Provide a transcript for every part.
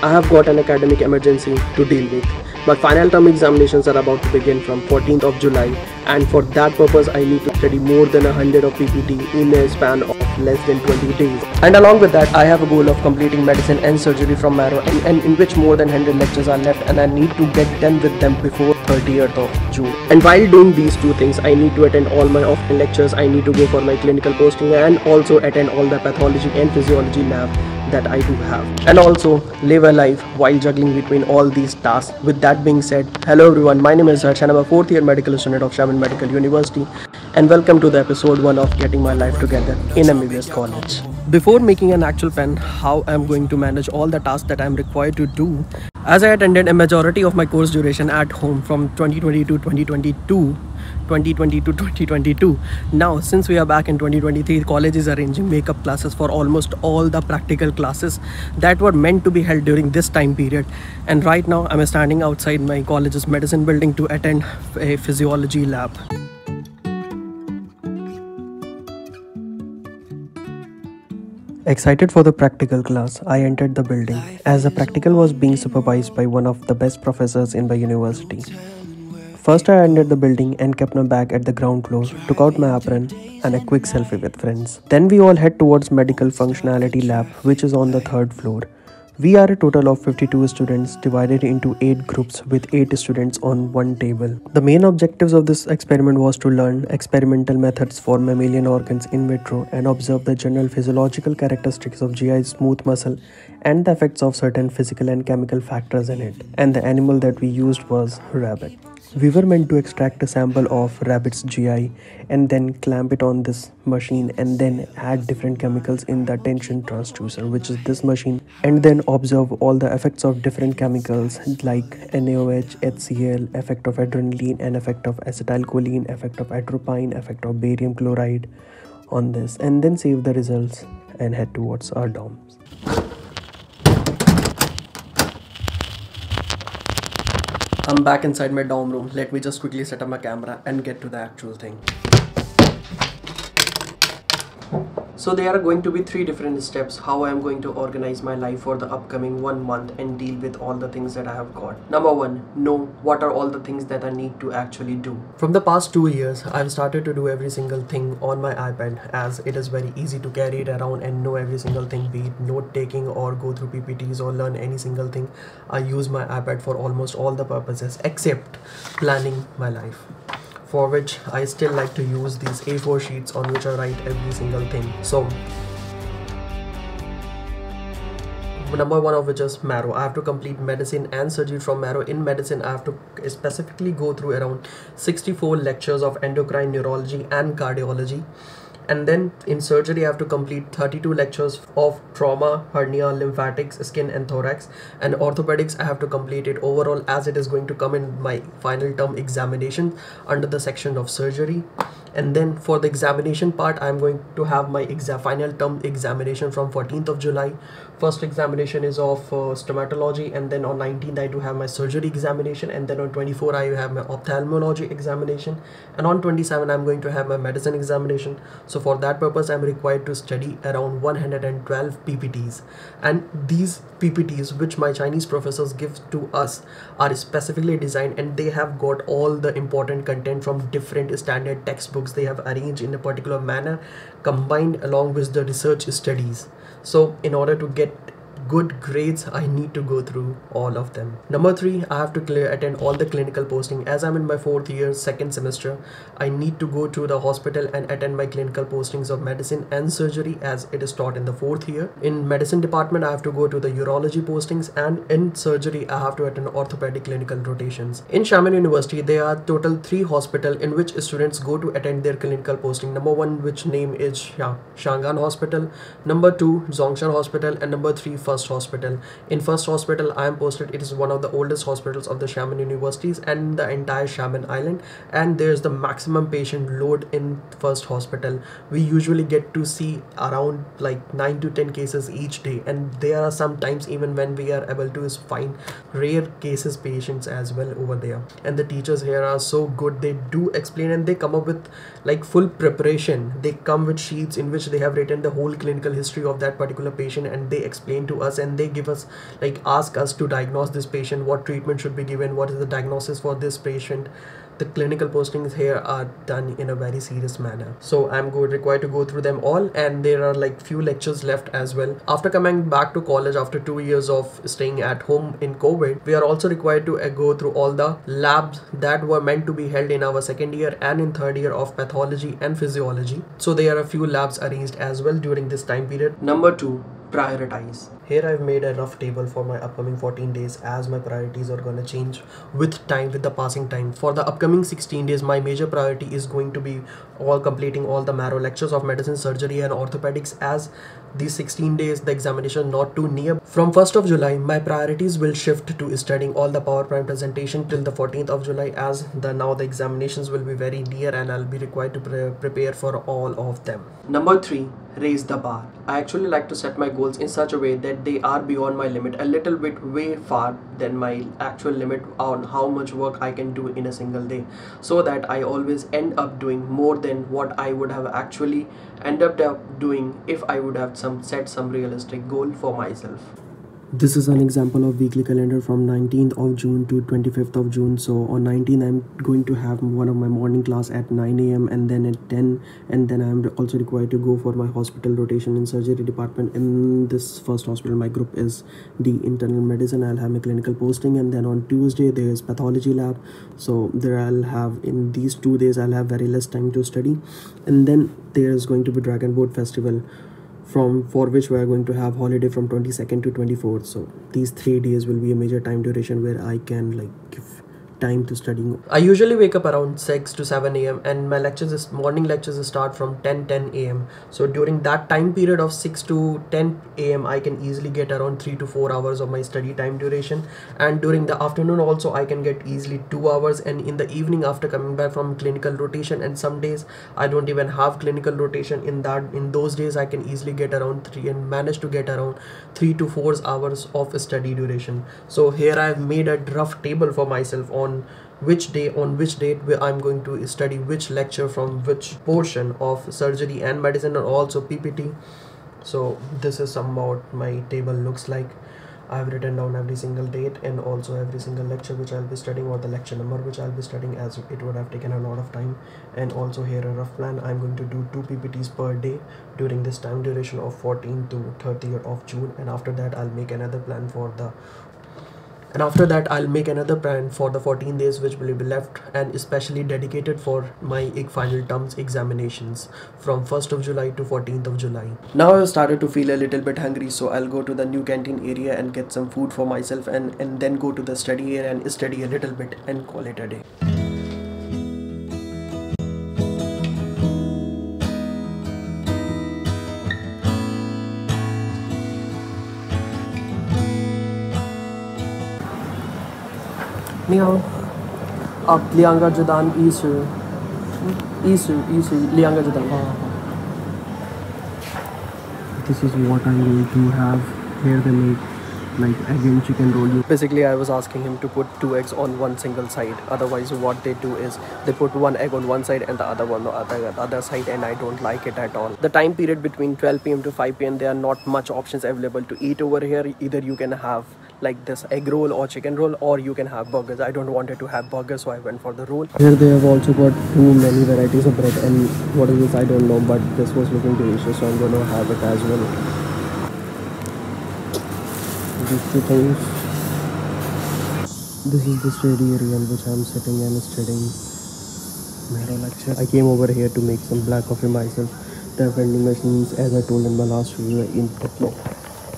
I have got an academic emergency to deal with. My final term examinations are about to begin from 14th of July, and for that purpose I need to study more than 100 of PPT in a span of less than 20 days. And along with that I have a goal of completing medicine and surgery from Marrow and in which more than 100 lectures are left, and I need to get done with them before 30th of June. And while doing these two things, I need to attend all my offline lectures, I need to go for my clinical posting and also attend all the pathology and physiology lab that I do have, and also live a life while juggling between all these tasks. With that being said, hello everyone, my name is Harsh and I'm a 4th year medical student of Xiamen Medical University, and welcome to the episode 1 of Getting My Life Together in MBBS College. Before making an actual plan how I'm going to manage all the tasks that I'm required to do, as I attended a majority of my course duration at home from 2020 to 2022. Now since we are back in 2023, college is arranging makeup classes for almost all the practical classes that were meant to be held during this time period, and right now I'm standing outside my college's medicine building to attend a physiology lab. Excited for the practical class, I entered the building as the practical was being supervised by one of the best professors in my university. First I entered the building and kept my bag at the ground floor, took out my apron and a quick selfie with friends. Then we all head towards Medical Functionality Lab, which is on the 3rd floor. We are a total of 52 students divided into 8 groups with 8 students on one table. The main objectives of this experiment was to learn experimental methods for mammalian organs in vitro and observe the general physiological characteristics of GI smooth muscle and the effects of certain physical and chemical factors in it. And the animal that we used was rabbit. We were meant to extract a sample of rabbit's GI and then clamp it on this machine and then add different chemicals in the tension transducer, which is this machine, and then observe all the effects of different chemicals like NaOH, HCl, effect of adrenaline and effect of acetylcholine, effect of atropine, effect of barium chloride on this, and then save the results and head towards our dorms. I'm back inside my dorm room. Let me just quickly set up my camera and get to the actual thing. So there are going to be 3 different steps how I am going to organize my life for the upcoming 1 month and deal with all the things that I have got. Number 1, know what are all the things that I need to actually do. From the past 2 years, I've started to do every single thing on my iPad, as it is very easy to carry it around and know every single thing, be it note taking or go through PPTs or learn any single thing. I use my iPad for almost all the purposes except planning my life, for which I still like to use these A4 sheets on which I write every single thing. So number 1 of which is Marrow. I have to complete medicine and surgery from Marrow. In medicine, I have to specifically go through around 64 lectures of endocrine, neurology and cardiology. And then in surgery, I have to complete 32 lectures of trauma, hernia, lymphatics, skin and thorax. And orthopedics, I have to complete it overall, as it is going to come in my final term examination under the section of surgery. And then for the examination part, I'm going to have my final term examination from 14th of July. First examination is of stomatology, and then on 19th I do have my surgery examination, and then on 24th I have my ophthalmology examination, and on 27th I'm going to have my medicine examination. So for that purpose I'm required to study around 112 PPTs, and these PPTs which my Chinese professors give to us are specifically designed, and they have got all the important content from different standard textbooks. They have arranged in a particular manner, combined along with the research studies. So in order to get good grades, I need to go through all of them. Number 3, I have to attend all the clinical posting. As I'm in my 4th year, 2nd semester, I need to go to the hospital and attend my clinical postings of medicine and surgery, as it is taught in the 4th year. In medicine department, I have to go to the urology postings, and in surgery, I have to attend orthopedic clinical rotations. In Xiamen University, there are total 3 hospitals in which students go to attend their clinical posting. Number 1, which name is Shangan Hospital. Number 2, Zhongshan Hospital, and number 3, First Hospital. In First Hospital I am posted. It is one of the oldest hospitals of the Xiamen Universities and the entire Xiamen Island, and there is the maximum patient load in First Hospital. We usually get to see around like 9 to 10 cases each day, and there are some times even when we are able to find rare cases patients as well over there. And the teachers here are so good. They do explain and they come up with like full preparation. They come with sheets in which they have written the whole clinical history of that particular patient, and they explain to us, and they give us, like, ask us to diagnose this patient, what treatment should be given, what is the diagnosis for this patient. The clinical postings here are done in a very serious manner. So I'm required to go through them all, and there are like few lectures left as well. After coming back to college after 2 years of staying at home in COVID, we are also required to go through all the labs that were meant to be held in our second year and in third year of pathology and physiology. So there are a few labs arranged as well during this time period. Number 2, prioritize. Here I've made a rough table for my upcoming 14 days as my priorities are gonna change with time, with the passing time. For the upcoming 16 days, my major priority is going to be completing all the marrow lectures of medicine, surgery and orthopedics, as these 16 days the examination not too near. From 1st of July, my priorities will shift to studying all the PowerPoint presentation till the 14th of July, as now the examinations will be very near and I'll be required to prepare for all of them. Number 3, raise the bar. I actually like to set my goals in such a way that they are beyond my limit, a little bit way far than my actual limit on how much work I can do in a single day, so that I always end up doing more than what I would have actually ended up doing if I would have set some realistic goal for myself. This is an example of weekly calendar from 19th of June to 25th of June. So on 19th, I'm going to have one of my morning class at 9 AM, and then at 10, and then I'm also required to go for my hospital rotation in surgery department. In this first hospital, my group is the internal medicine. I'll have my clinical posting, and then on Tuesday there is pathology lab. So there I'll have, in these 2 days, I'll have very less time to study. And then there is going to be Dragon Boat Festival, for which we are going to have holiday from 22nd to 24th. So these 3 days will be a major time duration where I can give time to studying. I usually wake up around 6 to 7 a.m. and my morning lectures start from 10 a.m. So during that time period of 6 to 10 a.m. I can easily get around 3 to 4 hours of my study time duration, and during the afternoon also I can get easily 2 hours, and in the evening after coming back from clinical rotation, and some days I don't even have clinical rotation, in those days I can easily get around 3 to 4 hours of study duration. So here I've made a rough table for myself on which date where I'm going to study which lecture from which portion of surgery and medicine, or also PPT. So this is somewhat my table looks like. I've written down every single date and also every single lecture which I'll be studying, or the lecture number which I'll be studying, as it would have taken a lot of time. And also here a rough plan. I'm going to do 2 PPTs per day during this time duration of 14th to 30th of June, and after that I'll make another plan for the And after that, I'll make another plan for the 14 days which will be left, and especially dedicated for my final terms examinations from 1st of July to 14th of July. Now I've started to feel a little bit hungry, so I'll go to the new canteen area and get some food for myself, and then go to the study area and study a little bit and call it a day. Lianga Judan Isu Lianga Judan. This is what I'm going to have here. They make like egg and chicken roll. Basically, I was asking him to put 2 eggs on one single side. Otherwise, what they do is they put 1 egg on one side and the other one on the other side, and I don't like it at all. The time period between 12 PM to 5 PM, there are not much options available to eat over here. Either you can have like this egg roll or chicken roll, or you can have burgers. I don't wanted to have burgers, so I went for the roll. Here they have also got too many varieties of bread, and what is this I don't know, but this was looking delicious, so I'm gonna have it as well. These 2 things. This is the study area in which I'm sitting and studying marrow lecture. I came over here to make some black coffee myself. There are vending machines, as I told in my last video, in Techno.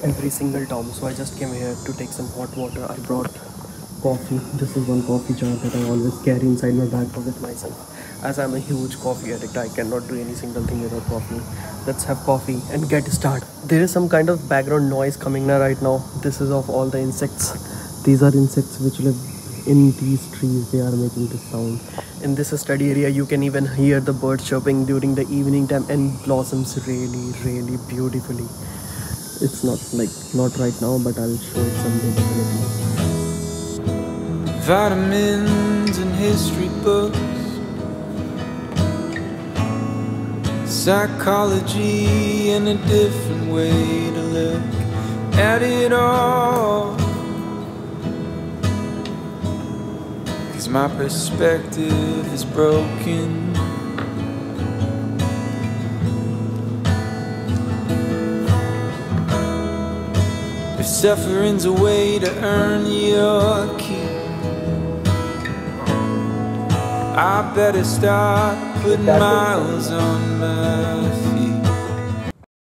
Every single town, so I just came here to take some hot water. I brought coffee. This is one coffee jar that I always carry inside my bag pocket myself, as I'm a huge coffee addict. I cannot do any single thing without coffee. Let's have coffee and get started. There is some kind of background noise coming now right now. This is of all the insects. These are insects which live in these trees. They are making this sound. In this study area, you can even hear the birds chirping during the evening time, and blossoms really beautifully. It's not right now, but I'll show it someday definitely. Vitamins and history books, psychology and a different way to look. at it all, 'cause my perspective is broken. If suffering's a way to earn your keep, I better start putting miles on my feet.